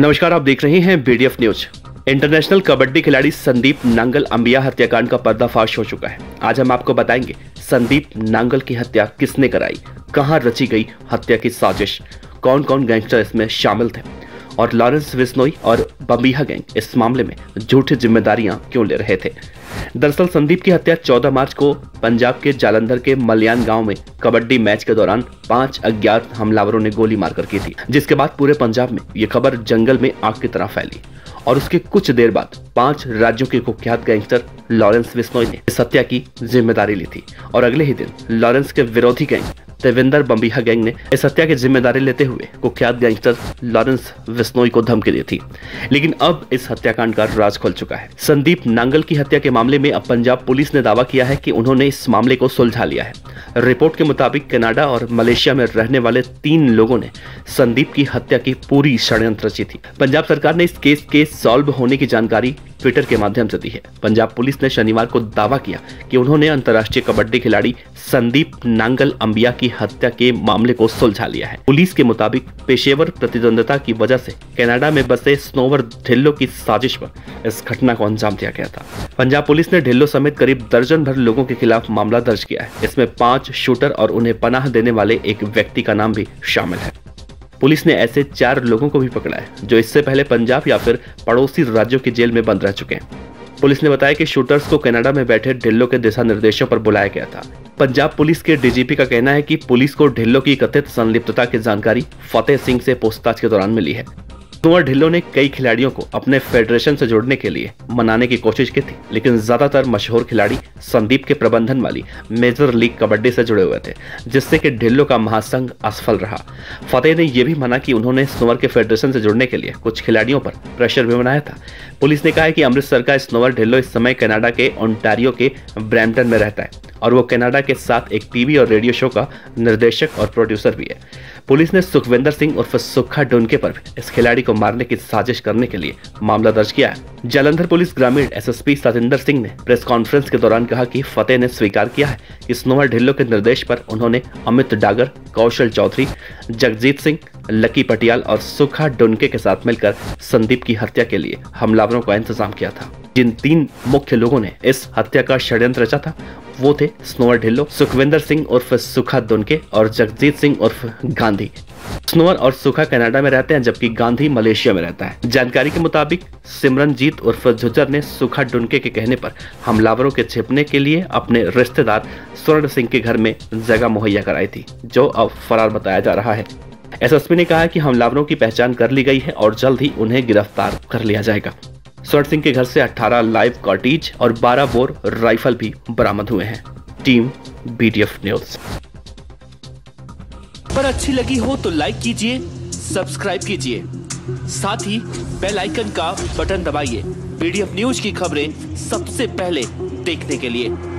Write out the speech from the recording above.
नमस्कार, आप देख रहे हैं बीडीएफ न्यूज। इंटरनेशनल कबड्डी खिलाड़ी संदीप नांगल अंबिया हत्याकांड का पर्दाफाश हो चुका है। आज हम आपको बताएंगे संदीप नांगल की हत्या किसने कराई, कहां रची गई हत्या की साजिश, कौन कौन गैंगस्टर इसमें शामिल थे और लॉरेंस बिश्नोई और बम्बीहा गैंग इस मामले में झूठी जिम्मेदारियां क्यों ले रहे थे। दरअसल संदीप की हत्या 14 मार्च को पंजाब के जालंधर के मल्याण गांव में कबड्डी मैच के दौरान 5 अज्ञात हमलावरों ने गोली मारकर की थी, जिसके बाद पूरे पंजाब में ये खबर जंगल में आग की तरह फैली और उसके कुछ देर बाद 5 राज्यों के कुख्यात गैंगस्टर लॉरेंस बिश्नोई ने इस हत्या की जिम्मेदारी ली थी और अगले ही दिन लॉरेंस के विरोधी गैंग सुखविंदर बम्बीहा गैंग ने इस हत्या की जिम्मेदारी लेते हुए कुख्यात गैंगस्टर लॉरेंस बिश्नोई को धमकी दी थी। लेकिन अब इस हत्याकांड का राज खुल चुका है। संदीप नांगल की हत्या के मामले में अब पंजाब पुलिस ने दावा किया है कि उन्होंने इस मामले को सुलझा लिया है। रिपोर्ट के मुताबिक कनाडा और मलेशिया में रहने वाले 3 लोगों ने संदीप की हत्या की पूरी षड्यंत्र रची थी। पंजाब सरकार ने इस केस के सॉल्व होने की जानकारी ट्विटर के माध्यम से दी है। पंजाब पुलिस ने शनिवार को दावा किया कि उन्होंने अंतर्राष्ट्रीय कबड्डी खिलाड़ी संदीप नांगल अंबिया की हत्या के मामले को सुलझा लिया है। पुलिस के मुताबिक पेशेवर प्रतिद्वंदिता की वजह से कनाडा में बसे स्नोवर ढिल्लों की साजिश पर इस घटना को अंजाम दिया गया था। पंजाब पुलिस ने ढिल्लों समेत करीब दर्जन भर लोगों के खिलाफ मामला दर्ज किया है। इसमें 5 शूटर और उन्हें पनाह देने वाले एक व्यक्ति का नाम भी शामिल है। पुलिस ने ऐसे 4 लोगों को भी पकड़ा है जो इससे पहले पंजाब या फिर पड़ोसी राज्यों की जेल में बंद रह चुके हैं। पुलिस ने बताया कि शूटर्स को कनाडा में बैठे ढिल्लों के दिशा निर्देशों पर बुलाया गया था। पंजाब पुलिस के डीजीपी का कहना है कि पुलिस को ढिल्लों की कथित संलिप्तता की जानकारी फतेह सिंह से पूछताछ के दौरान मिली है। स्नोवर ढिल्लों ने कई खिलाड़ियों को अपने फेडरेशन से जोड़ने के लिए मनाने की कोशिश की थी, लेकिन ज्यादातर मशहूर खिलाड़ी संदीप के प्रबंधन वाली मेजर लीग कबड्डी से जुड़े हुए थे, जिससे कि ढिल्लों का महासंघ असफल रहा। फतेह ने यह भी माना कि उन्होंने स्नोवर के फेडरेशन से जुड़ने के लिए कुछ खिलाड़ियों पर प्रेशर भी बनाया था। पुलिस ने कहा है कि अमृतसर का स्नोवर ढिल्लों इस समय कनाडा के ऑन्टारियो के ब्रैमटन में रहता है और वो कनाडा के साथ एक टीवी और रेडियो शो का निर्देशक और प्रोड्यूसर भी है। पुलिस ने सुखविंदर सिंह उर्फ सुखा डोनके पर इस खिलाड़ी को मारने की साजिश करने के लिए मामला दर्ज किया है। जालंधर पुलिस ग्रामीण एसएसपी सतेंद्र सिंह ने प्रेस कॉन्फ्रेंस के दौरान कहा कि फतेह ने स्वीकार किया है कि स्नोवर ढिल्लों के निर्देश पर उन्होंने अमित डागर, कौशल चौधरी, जगजीत सिंह, लकी पटियाल और सुखा डोनके के साथ मिलकर संदीप की हत्या के लिए हमलावरों का इंतजाम किया था। जिन 3 मुख्य लोगों ने इस हत्या का षड्यंत्र रचा था वो थे स्नोवर ढिल्लों, सुखविंदर सिंह उर्फ सुखा डोनके और जगजीत सिंह उर्फ गांधी। स्नोवर और सुखा कनाडा में रहते हैं जबकि गांधी मलेशिया में रहता है। जानकारी के मुताबिक सिमरनजीत उर्फ झुजर ने सुखा डोनके के कहने पर हमलावरों के छिपने के लिए अपने रिश्तेदार स्वर्ण सिंह के घर में जगह मुहैया कराई थी, जो अब फरार बताया जा रहा है। एसएसपी ने कहा है कि हमलावरों की पहचान कर ली गई है और जल्द ही उन्हें गिरफ्तार कर लिया जाएगा। स्वर्ण सिंह के घर से 18 लाइव कार्टिज और 12 बोर राइफल भी बरामद हुए हैं। टीम बीडीएफ न्यूज पर अच्छी लगी हो तो लाइक कीजिए, सब्सक्राइब कीजिए, साथ ही बेल आइकन का बटन दबाइए। बीडीएफ न्यूज की खबरें सबसे पहले देखने के लिए।